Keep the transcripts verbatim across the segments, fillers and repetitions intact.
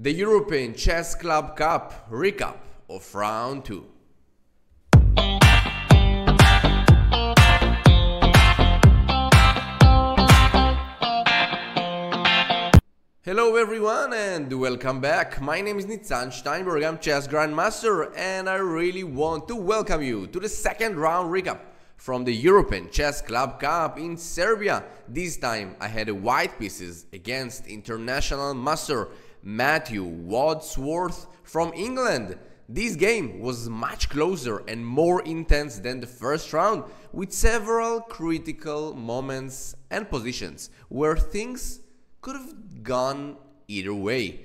The European Chess Club Cup recap of round two. Hello everyone and welcome back. My name is Nitzan Steinberg, I'm Chess Grandmaster, and I really want to welcome you to the second round recap from the European Chess Club Cup in Serbia. This time I had a white pieces against international master Matthew Wadsworth from England. This game was much closer and more intense than the first round, with several critical moments and positions where things could have gone either way.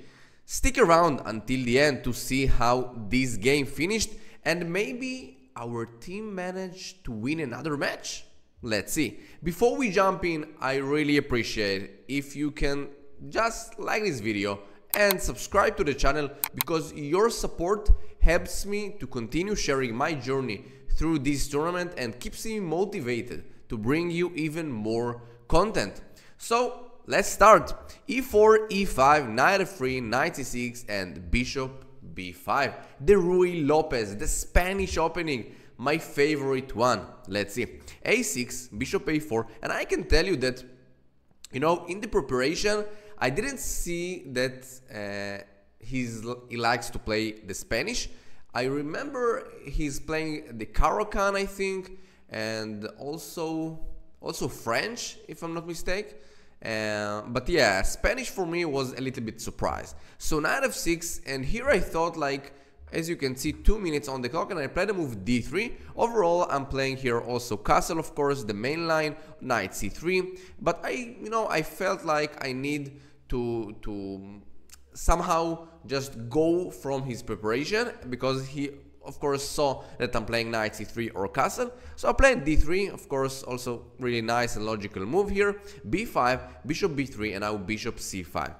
Stick around until the end to see how this game finished and maybe our team managed to win another match. Let's see. Before we jump in, I really appreciate if you can just like this video and subscribe to the channel, because your support helps me to continue sharing my journey through this tournament and keeps me motivated to bring you even more content. So let's start. e four, e five, knight f three, knight c six and bishop b five. The Ruy Lopez, the Spanish opening, my favorite one. Let's see. a six, bishop a four, and I can tell you that, you know, in the preparation I didn't see that uh, he's, he likes to play the Spanish. I remember he's playing the Caro-Kann, I think, and also also French, if I'm not mistaken. Uh, but yeah, Spanish for me was a little bit surprised. So knight f six, and here I thought, like, as you can see, two minutes on the clock, and I played the move d three. Overall, I'm playing here also castle, of course, the main line, knight c three. But I, you know, I felt like I need to to somehow just go from his preparation, because he, of course, saw that I'm playing knight c three or castle. So I played d three, of course, also really nice and logical move here. b five, bishop b three, and now bishop c five.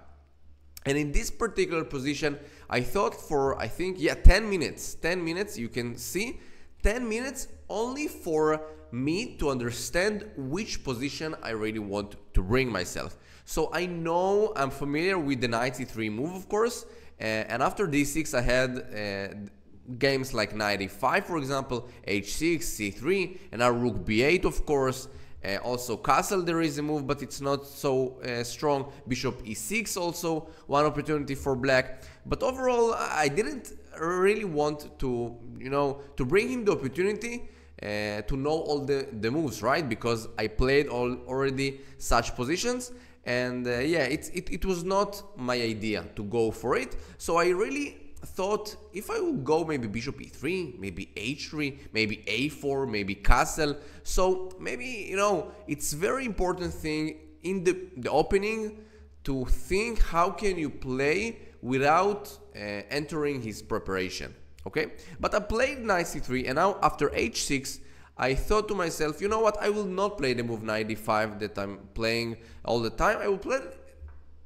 And in this particular position, I thought for, I think, yeah, ten minutes, ten minutes, you can see, ten minutes only for me to understand which position I really want to bring myself. So I know I'm familiar with the knight c three move, of course, uh, and after d six I had uh, games like knight e five, for example, h six, c three, and now rook b eight, of course. Uh, also castle, there is a move, but it's not so uh, strong. Bishop e six, also one opportunity for black. But overall, I didn't really want to, you know, to bring him the opportunity uh, to know all the, the moves, right? Because I played all already such positions. And uh, yeah, it, it, it was not my idea to go for it. So I really thought, if I would go maybe bishop e three, maybe h three, maybe a four, maybe castle. So maybe, you know, it's very important thing in the, the opening to think how can you play without uh, entering his preparation, okay? But I played knight c three, and now after h six I thought to myself, you know what, I will not play the move knight e five that I'm playing all the time. I will play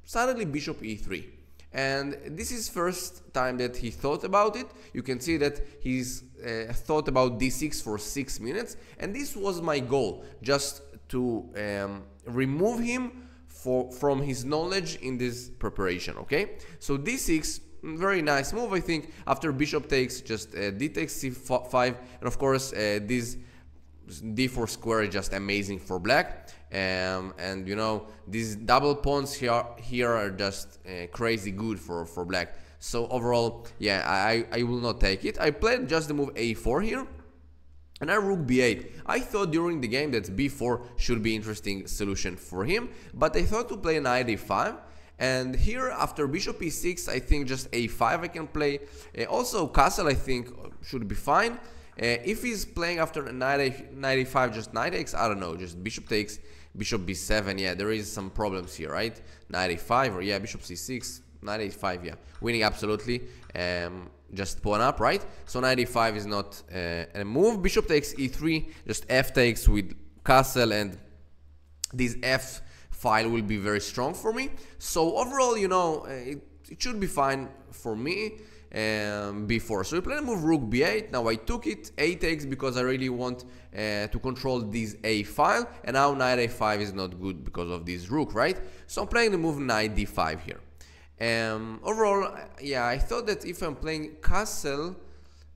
suddenly bishop e three. And this is first time that he thought about it. You can see that he's uh, thought about d six for six minutes. And this was my goal, just to um, remove him for, from his knowledge in this preparation, okay? So d six, very nice move, I think. After bishop takes, just uh, d takes c five. And of course, uh, this d four square is just amazing for black. Um, and you know, these double pawns here here are just uh, crazy good for for black. So overall, yeah, I I will not take it. I played just the move a four here, and I rook b eight. I thought during the game that b four should be interesting solution for him, but I thought to play knight a five. And here after bishop e six, I think just a five I can play. Uh, also castle I think should be fine. Uh, if he's playing after knight a five, just knight takes, I don't know, just bishop takes, bishop b seven, yeah, there is some problems here, right? Knight a five, or yeah, bishop c six, knight a five, yeah, winning absolutely, um, just pawn up, right? So knight a five is not uh, a move. Bishop takes e three, just f takes with castle, and this f file will be very strong for me. So overall, you know, it, it should be fine for me. Um, b four. So we play the move rook b eight. Now I took it, a takes, because I really want uh, to control this a file, and now knight a five is not good because of this rook, right? So I'm playing the move knight d five here. Um, overall, yeah, I thought that if I'm playing castle,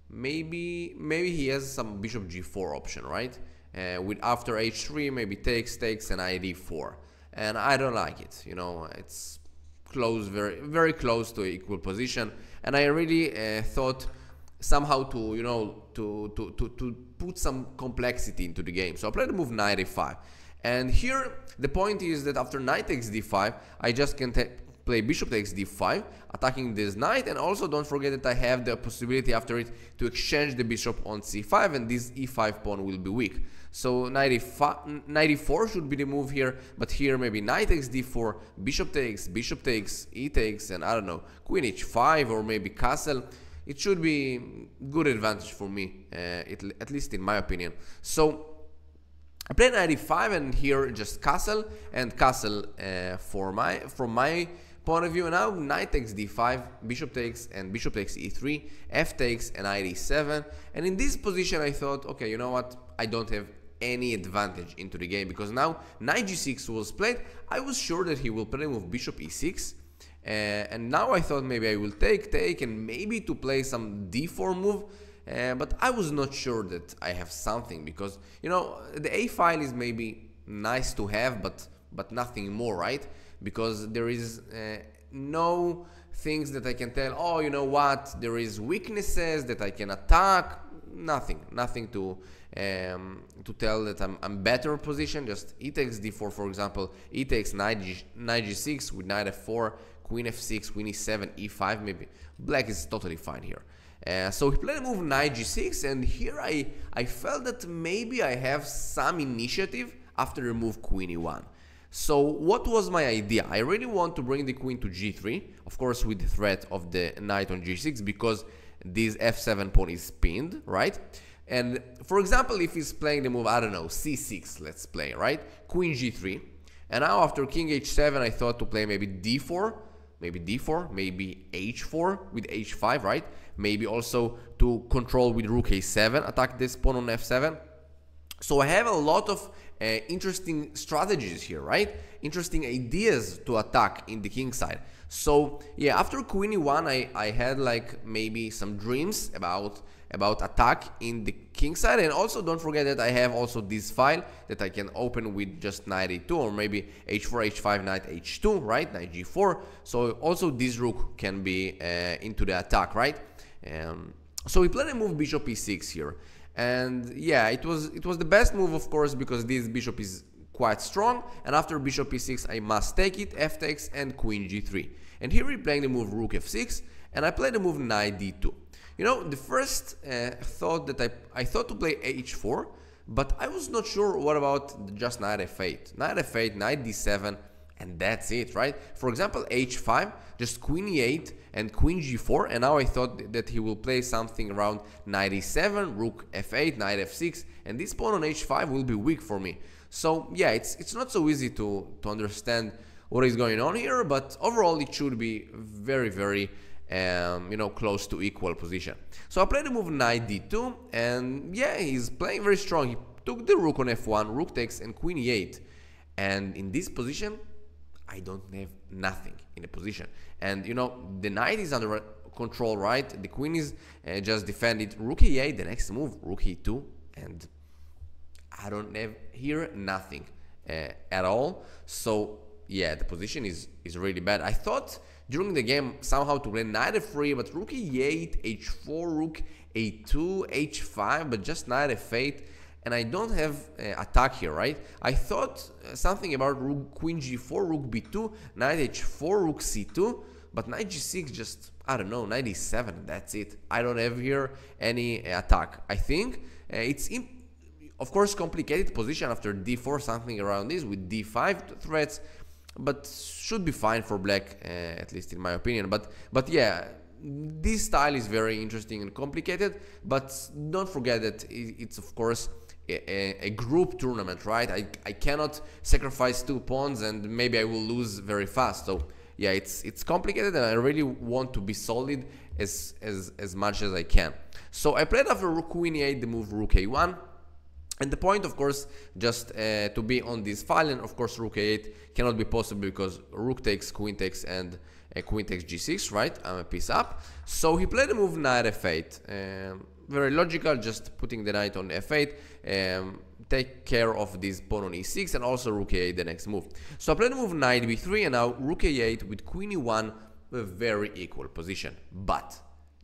maybe maybe he has some bishop g four option, right? Uh, with after h three, maybe takes, takes, and I d four. And I don't like it, you know, it's close, very very close to equal position. And I really uh, thought somehow to, you know, to, to, to, to put some complexity into the game. So I played the move knight a five. And here, the point is that after knight takes d five, I just can take play bishop takes d five, attacking this knight, and also don't forget that I have the possibility after it to exchange the bishop on c five, and this e five pawn will be weak. So knight e four should be the move here, but here maybe knight takes d four, bishop takes, bishop takes, e takes, and I don't know, queen h five or maybe castle. It should be good advantage for me, uh, it, at least in my opinion. So I played knight e five, and here just castle and castle uh, for my from my point of view. Now knight takes d five, bishop takes, and bishop takes e three, f takes, and knight e seven. And in this position I thought, okay, you know what, I don't have any advantage into the game, because now knight g six was played. I was sure that he will play with bishop e six, uh, and now I thought maybe I will take, take, and maybe to play some d four move. Uh, but I was not sure that I have something, because, you know, the A file is maybe nice to have, but but nothing more, right? Because there is uh, no things that I can tell, oh, you know what, there is weaknesses that I can attack, nothing, nothing to um, to tell that I'm, I'm better position. Just e takes d four, for example, e takes knight g six with knight f four, queen f six, queen e seven, e five maybe. Black is totally fine here. Uh, so he played a move knight g six, and here I, I felt that maybe I have some initiative after the move queen e one. So what was my idea? I really want to bring the queen to g three, of course with the threat of the knight on g six, because this f seven pawn is pinned, right? And for example, if he's playing the move, I don't know, c six, let's play, right? Queen g three, and now after king h seven I thought to play maybe d four, maybe d four, maybe h four with h five, right? Maybe also to control with rook a seven, attack this pawn on f seven. So I have a lot of uh, interesting strategies here, right? Interesting ideas to attack in the king side. So yeah, after queen e one, I, I had like maybe some dreams about about attack in the king side. And also don't forget that I have also this file that I can open with just knight a two, or maybe h four, h five, knight h two, right? Knight g four. So also this rook can be uh, into the attack, right? Um, so we played a move bishop e six here, and yeah, it was it was the best move, of course, because this bishop is quite strong, and after bishop e six I must take it, f takes, and queen g three. And here we're playing the move rook f six, and I played the move knight d two. You know, the first uh, thought that I, I thought to play h four, but I was not sure what about just knight f eight, knight f eight, knight d seven, and that's it, right? For example, h five, just queen e eight and queen g four, and now I thought that he will play something around knight e seven, rook f eight, knight f six, and this pawn on h five will be weak for me. So yeah, it's it's not so easy to, to understand what is going on here, but overall it should be very, very, um, you know, close to equal position. So I played the move knight d two, and yeah, he's playing very strong. He took the rook on f one, rook takes, and queen e eight, and in this position, I don't have nothing in the position, and you know the knight is under control, right? The queen is uh, just defended. Rook e eight, the next move, rook e two, and I don't have here nothing uh, at all. So yeah, the position is is really bad. I thought during the game somehow to play knight f three, but rook e eight, h four, rook a two, h five, but just knight f eight. And I don't have uh, attack here, right? I thought uh, something about rook, queen g four, rook b two, knight h four, rook c two, but knight g six just, I don't know, knight e seven, that's it. I don't have here any uh, attack. I think uh, it's, imp of course, complicated position after d four, something around this with d five threats, but should be fine for black, uh, at least in my opinion. But, but yeah, this style is very interesting and complicated, but don't forget that it's, of course, A, a group tournament, right? I, I cannot sacrifice two pawns and maybe I will lose very fast. So yeah, it's it's complicated, and I really want to be solid as as, as much as I can. So I played after queen e eight the move rook a one, and the point, of course, just uh, to be on this file, and of course rook a eight cannot be possible because rook takes, queen takes, and a queen takes g six, right? I'm a piece up. So he played a move knight f eight. Um, very logical, just putting the knight on f eight, um, take care of this pawn on e six, and also rook a eight, the next move. So I played a move knight b three, and now rook a eight with queen e one, a very equal position. But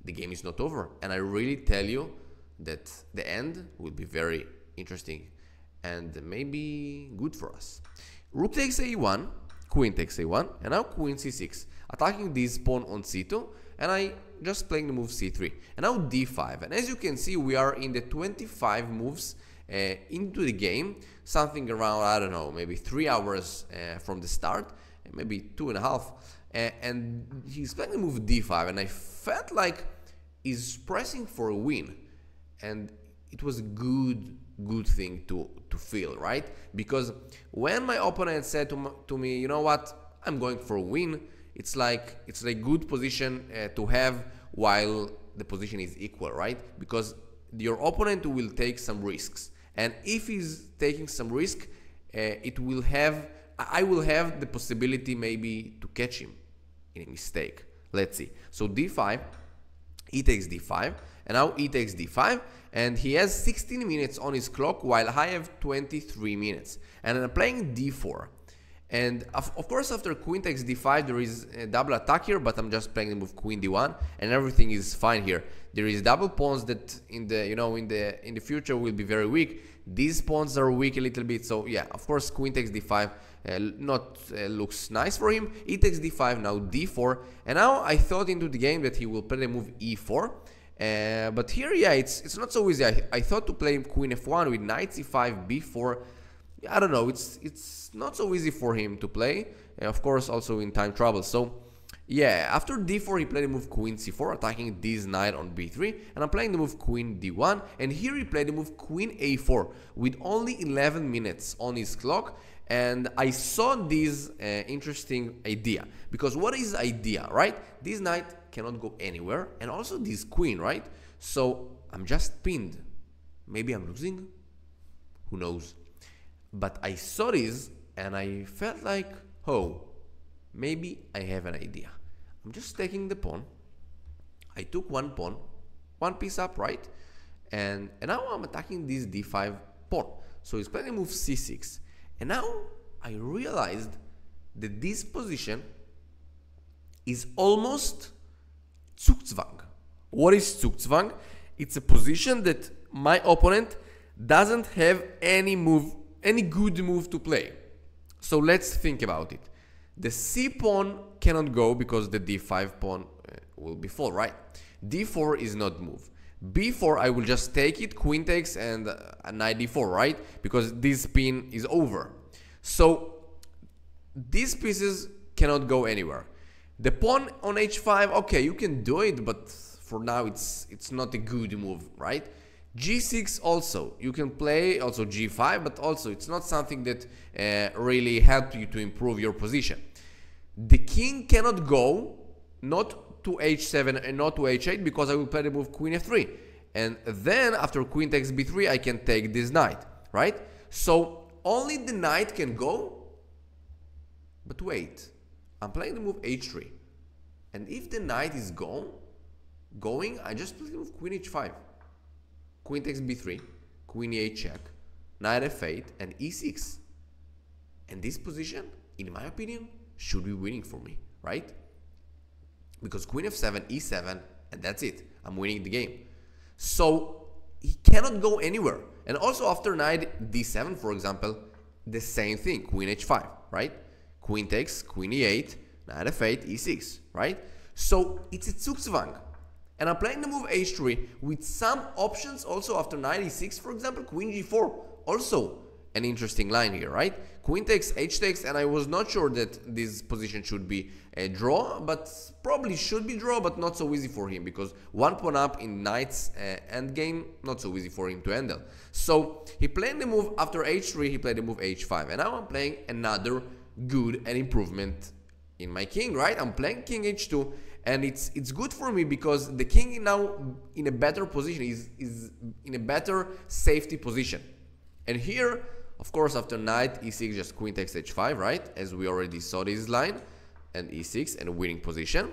the game is not over, and I really tell you that the end will be very interesting and maybe good for us. Rook takes a one, queen takes a one, and now queen c six, attacking this pawn on c two, and I just playing the move c three, and now d five. And as you can see, we are in the twenty-five moves uh, into the game, something around, I don't know, maybe three hours uh, from the start, maybe two and a half, uh, and he's playing the move d five, and I felt like he's pressing for a win, and it was good good thing to to feel, right? Because when my opponent said to, m to me, you know what, I'm going for a win, it's like it's like good position uh, to have while the position is equal, right? Because your opponent will take some risks, and if he's taking some risk, uh, it will have I will have the possibility maybe to catch him in a mistake. Let's see. So d five, he takes d five, and now he takes d five, and he has sixteen minutes on his clock while I have twenty-three minutes, and I'm playing d four. And of, of course, after queen takes d five, there is a double attack here, but I'm just playing the move queen d one, and everything is fine here. There is double pawns that in the you know in the in the future will be very weak. These pawns are weak a little bit, so yeah, of course, queen takes d five, uh, not uh, looks nice for him. He takes d five, now d four, and now I thought into the game that he will play the move e four. Uh, but here, yeah, it's it's not so easy. I, I thought to play queen f one with knight c five, b four. I don't know. It's it's not so easy for him to play. And of course, also in time trouble. So, yeah, after d four, he played the move queen c four, attacking this knight on b three. And I'm playing the move queen d one. And here he played the move queen a four with only eleven minutes on his clock. And I saw this uh, interesting idea. Because what is idea, right? This knight cannot go anywhere, and also this queen, right? So I'm just pinned. Maybe I'm losing, who knows? But I saw this and I felt like, oh, maybe I have an idea. I'm just taking the pawn. I took one pawn, one piece up, right? And, and now I'm attacking this d five pawn. So he's playing move c six. And now I realized that this position is almost Zugzwang. What is Zugzwang? It's a position that my opponent doesn't have any move, any good move to play. So let's think about it. The c pawn cannot go because the d five pawn uh, will be full, right? d four is not move. b four, I will just take it, queen takes, and uh, knight d four, right? Because this pin is over. So these pieces cannot go anywhere. The pawn on h five, okay, you can do it, but for now it's it's not a good move, right? g six also, you can play also g five, but also it's not something that uh, really helped you to improve your position. The king cannot go, not to h seven and not to h eight, because I will play the move queen f three. And then after queen takes b three, I can take this knight, right? So only the knight can go, but wait. I'm playing the move h three, and if the knight is gone, going, I just play the move queen h five, queen takes b three, queen e eight check, knight f eight, and e six. And this position, in my opinion, should be winning for me, right? Because queen f seven, e seven, and that's it. I'm winning the game. So he cannot go anywhere. And also after knight d seven, for example, the same thing, queen h five, right? Queen takes, queen e eight, knight f eight, e six, right? So it's a Zugzwang. And I'm playing the move h three with some options also after knight e six, for example, queen g four. Also an interesting line here, right? Queen takes, h takes, and I was not sure that this position should be a draw, but probably should be draw, but not so easy for him, because one pawn up in knight's uh, endgame, not so easy for him to handle. So he played the move after h three, he played the move h five, and now I'm playing another good and improvement in my king, right? I'm playing king h two, and it's it's good for me because the king is now in a better position, is is in a better safety position. And here, of course, after knight e six, just queen takes h five, right? As we already saw this line, and e six and winning position.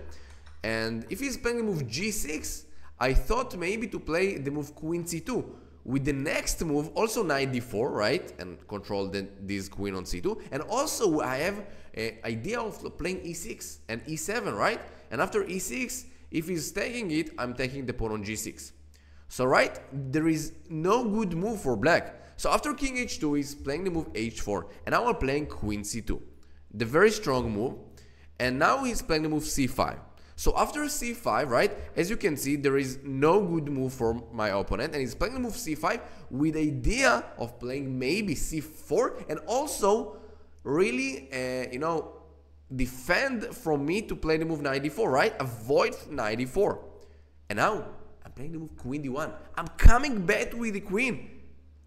And if he's playing the move g six, I thought maybe to play the move queen c two. With the next move, also knight d four, right? And control the, this queen on c two. And also I have an idea of playing e six and e seven, right? And after e six, if he's taking it, I'm taking the pawn on g six. So, right, there is no good move for black. So after king h two, he's playing the move h four. And now I'm playing queen c two. The very strong move. And now he's playing the move c five. So after c five, right, as you can see, there is no good move for my opponent, and he's playing the move c five with the idea of playing maybe c four, and also really, uh, you know, defend from me to play the move knight d four, right? Avoid knight d four. And now I'm playing the move queen d one. I'm coming back with the queen.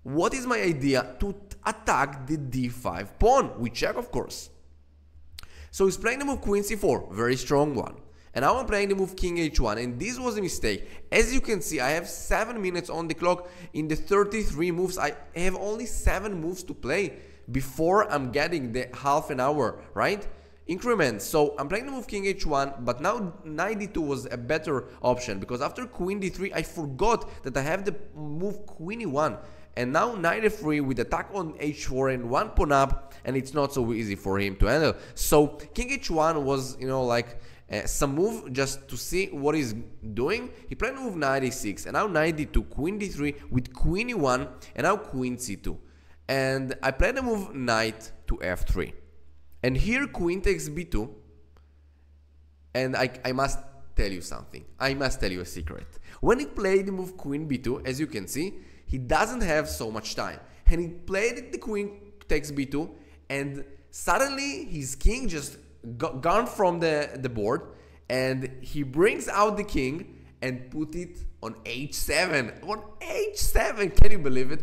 What is my idea? To attack the d five pawn. We check, of course. So he's playing the move queen c four, very strong one. And now I'm playing the move king h one, and this was a mistake. As you can see, I have seven minutes on the clock. In the thirty-three moves, I have only seven moves to play before I'm getting the half an hour, right? Increment. So I'm playing the move king h one, but now knight d two was a better option, because after queen d three, I forgot that I have the move queen e one. And now knight f three with attack on h four and one pawn up, and it's not so easy for him to handle. So king h one was, you know, like... Uh, some move just to see what he's doing. He played move knight e six, and now knight d two, queen d three with queen e one, and now queen c two. And I played the move knight to f three. And here queen takes b two. And I, I must tell you something. I must tell you a secret. When he played the move queen b two, as you can see, he doesn't have so much time. And he played the queen takes b two, and suddenly his king just gone from the, the board, and he brings out the king and put it on h seven. On h seven, can you believe it?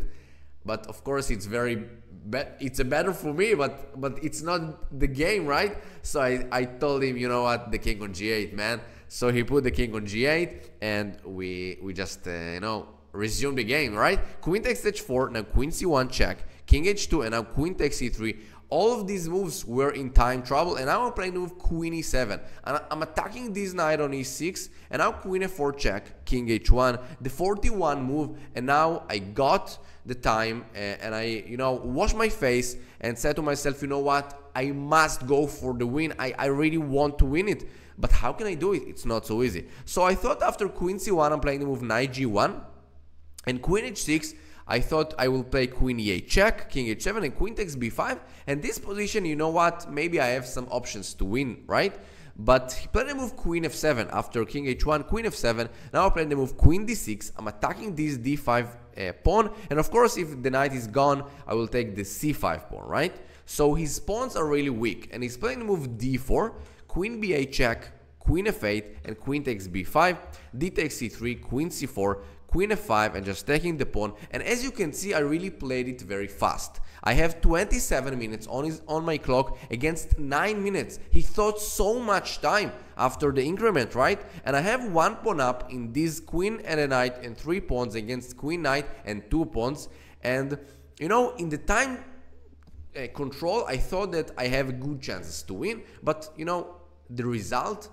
But of course it's very bad, it's a better for me, but but it's not the game, right? So I, I told him, you know what, the king on g eight, man. So he put the king on g eight, and we we just uh, you know, resume the game, right? Queen takes h four, now queen c one check, king h two, and now queen takes e three. All of these moves were in time trouble, and now I'm playing the move queen e seven. And I'm attacking this knight on e six, and now queen f four check, king h one, the forty-one move, and now I got the time, and I, you know, washed my face and said to myself, you know what, I must go for the win. I, I really want to win it, but how can I do it? It's not so easy. So I thought after queen c one, I'm playing the move knight g one, and queen h six, I thought I will play queen e eight check, king h seven, and queen takes b five. And this position, you know what, maybe I have some options to win, right? But he played the move queen f seven after king h one, queen f seven. Now I played the move queen d six. I'm attacking this d five uh, pawn. And of course, if the knight is gone, I will take the c five pawn, right? So his pawns are really weak. And he's playing the move d four, queen b eight check, queen f eight, and queen takes b five, d takes c three, queen c four, queen f five, and just taking the pawn. And as you can see, I really played it very fast. I have twenty-seven minutes on his on my clock against nine minutes. He thought so much time after the increment, right? And I have one pawn up in this queen and a knight and three pawns against queen knight and two pawns. And you know, in the time uh, control, I thought that I have good chances to win, but you know, the result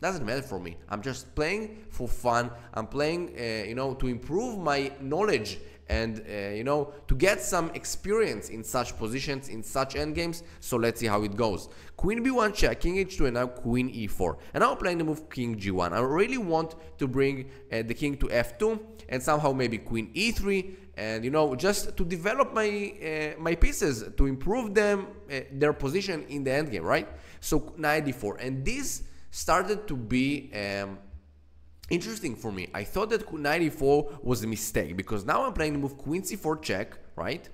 doesn't matter for me. I'm just playing for fun. I'm playing, uh, you know, to improve my knowledge and, uh, you know, to get some experience in such positions, in such endgames. So let's see how it goes. Queen b one check, king h two, and now queen e four. And now I'm playing the move king g one. I really want to bring uh, the king to f two and somehow maybe queen e three. And, you know, just to develop my uh, my pieces, to improve them, uh, their position in the endgame, right? So knight d four. And this started to be um, interesting for me. I thought that knight e four was a mistake, because now I'm playing the move queen c four check, right?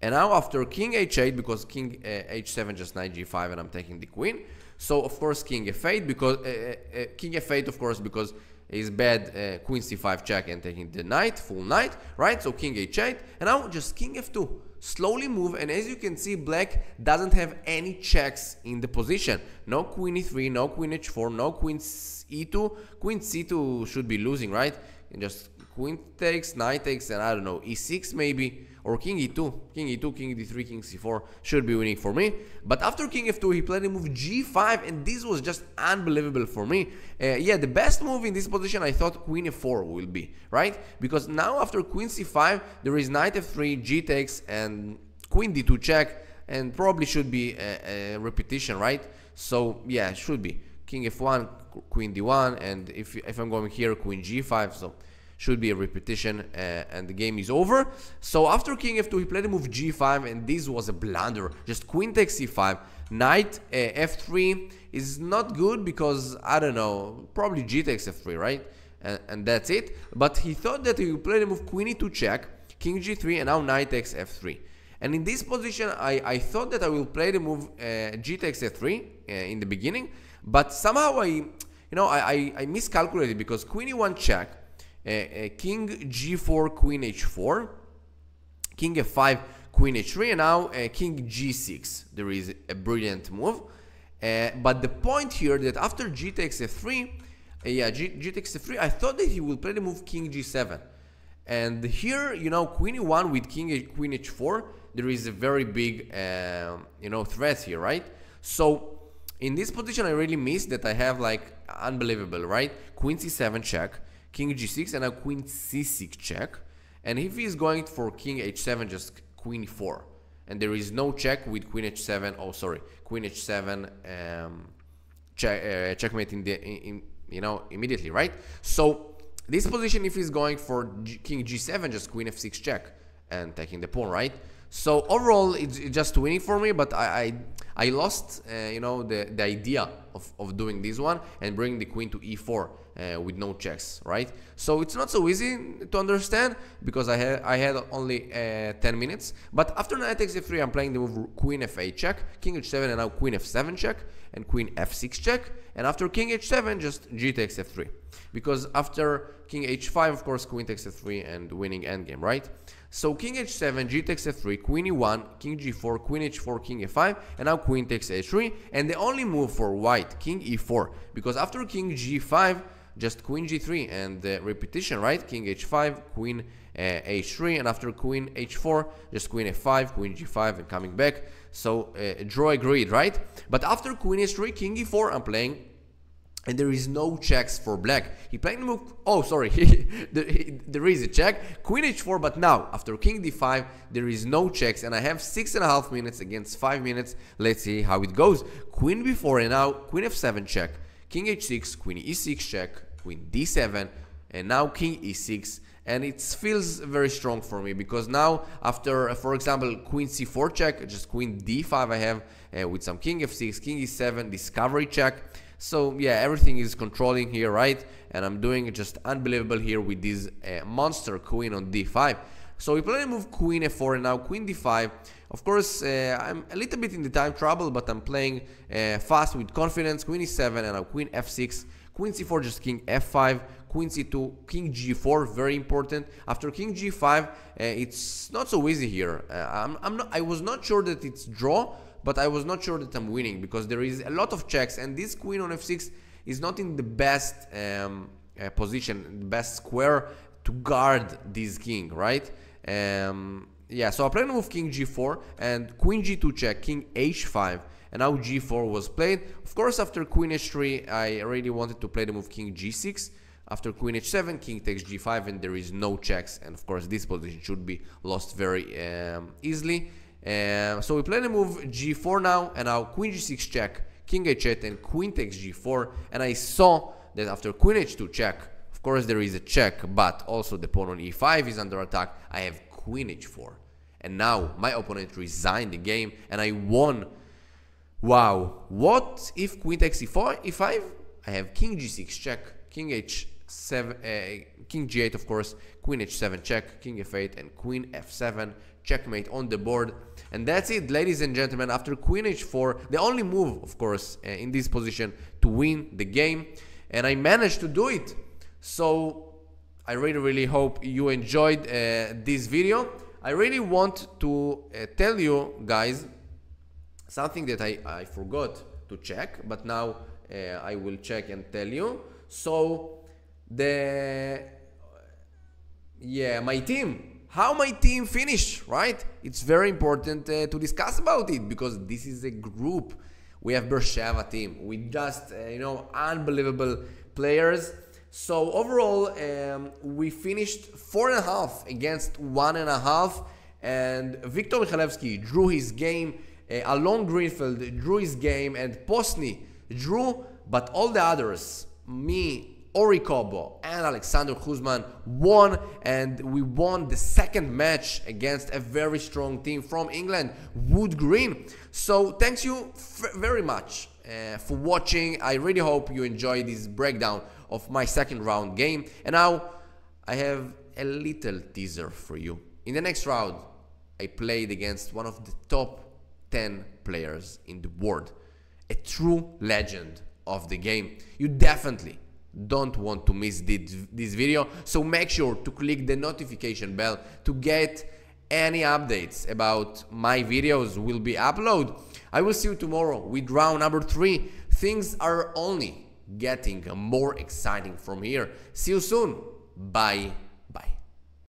And now after king h eight, because king uh, h seven, just knight g five, and I'm taking the queen. So of course king f eight, because uh, uh, king f eight, of course, because it's bad. Uh, queen c five check and taking the knight, full knight, right? So king h eight, and now just king f two. Slowly move, and as you can see, black doesn't have any checks in the position. No queen e three, no queen h four, no queen e two. Queen c two should be losing, right? And just queen takes, knight takes, and I don't know, e six maybe, or king e two, king e two, king d three, king c four should be winning for me. But after king f two, he played a move g five, and this was just unbelievable for me. Uh, yeah, the best move in this position, I thought queen f four will be, right? Because now after queen c five, there is knight f three, g takes, and queen d two check, and probably should be a, a repetition, right? So yeah, it should be king f one, queen d one, and if, if I'm going here, queen g five, so should be a repetition, uh, and the game is over. So after king f two, he played a move g five, and this was a blunder. Just queen takes c five, knight uh, f three is not good because, I don't know, probably g takes f three, right? And, and that's it. But he thought that he played a move queen e two check, king g three, and now knight takes f three. And in this position, I, I thought that I will play the move uh, g takes f three uh, in the beginning, but somehow I, you know, I, I, I miscalculated because queen e one check, Uh, uh, king g four, queen h four, king f five, queen h three, and now uh, king g six. There is a brilliant move, uh, but the point here that after g takes f three, uh, yeah, g, g takes f three, I thought that he will play the move king g seven, and here, you know, queen e one with king queen h four, there is a very big, uh, you know, threat here, right? So in this position, I really missed that I have, like, unbelievable, right? Queen c seven check, king g six, and now queen c six check, and if he's going for king h seven, just queen e four, and there is no check with queen h seven, oh sorry, queen h seven um, check, uh, checkmate in the, in, in, you know, immediately, right? So this position, if he's going for G, king g seven, just queen f six check, and taking the pawn, right? So overall, it's, it's just winning for me, but I I, I lost, uh, you know, the, the idea of, of doing this one and bringing the queen to e four. Uh, with no checks, right? So it's not so easy to understand because I had I had only uh, ten minutes. But after knight takes f three, I'm playing the move queen f eight check, king h seven, and now queen f seven check, and queen f six check. And after king h seven, just g takes f three, because after king h five, of course, queen takes f three and winning endgame, right? So king h seven, g takes f three, queen e one, king g four, queen h four, king f five, and now queen takes h three. And the only move for white, king e four, because after king g five, just queen g three and uh, repetition, right? King h five, queen uh, h three, and after queen h four, just queen f five, queen g five, and coming back. So uh, draw agreed, right? But after queen h three, king e four, I'm playing, and there is no checks for black. He playing the move, oh sorry, there is a check, queen h four, but now after king d five, there is no checks, and I have six and a half minutes against five minutes. Let's see how it goes. Queen b four, and now queen f seven check, king h six, queen e six check, queen d seven, and now king e six. And it feels very strong for me because now after, for example, queen c four check, just queen d five I have uh, with some king f six, king e seven, discovery check. So yeah, everything is controlling here, right? And I'm doing just unbelievable here with this uh, monster queen on d five. So we play to move queen f four, and now queen d five. Of course, uh, I'm a little bit in the time trouble, but I'm playing uh, fast with confidence. Queen e seven, and now queen f six, queen c four, just king f five, queen c two, king g four, very important. After king g five, uh, it's not so easy here. Uh, I'm, I'm not, I was not sure that it's draw, but I was not sure that I'm winning because there is a lot of checks, and this queen on f six is not in the best um, uh, position, best square to guard this king, right? Um, yeah, so I played move king g four and queen g two check, king h five, and now g four was played. Of course, after queen h three, I already wanted to play the move king g six. After queen h seven, king takes g five, and there is no checks, and of course this position should be lost very um, easily. Uh, so we play the move g four now, and now queen g six check, king h eight, and queen takes g four, and I saw that after queen h two check, of course there is a check, but also the pawn on e five is under attack. I have queen h four, and now my opponent resigned the game, and I won. Wow, what if queen takes e four, e five? I have king g six check, king h seven, uh, king g eight, of course, queen h seven check, king f eight, and queen f seven, checkmate on the board. And that's it, ladies and gentlemen. After queen h four, the only move, of course, uh, in this position to win the game, and I managed to do it. So I really, really hope you enjoyed uh, this video. I really want to uh, tell you guys something that I, I forgot to check, but now uh, I will check and tell you. So the Yeah, my team. How my team finish, right? It's very important uh, to discuss about it, because this is a group. We have Be'er Sheva team. We just, uh, you know, unbelievable players. So overall, um, we finished four and a half against one and a half. And Viktor Michalevsky drew his game. Uh, Alon Greenfield drew his game. And Posny drew. But all the others, me, Ori Kobo and Alexander Kuzman, won, and we won the second match against a very strong team from England, Wood Green. So thanks you very much uh, for watching. I really hope you enjoyed this breakdown of my second round game. And now I have a little teaser for you. In the next round, I played against one of the top ten players in the world, a true legend of the game. You definitely don't want to miss this video, so make sure to click the notification bell to get any updates about my videos will be uploaded. I will see you tomorrow with round number three. Things are only getting more exciting from here. See you soon. Bye.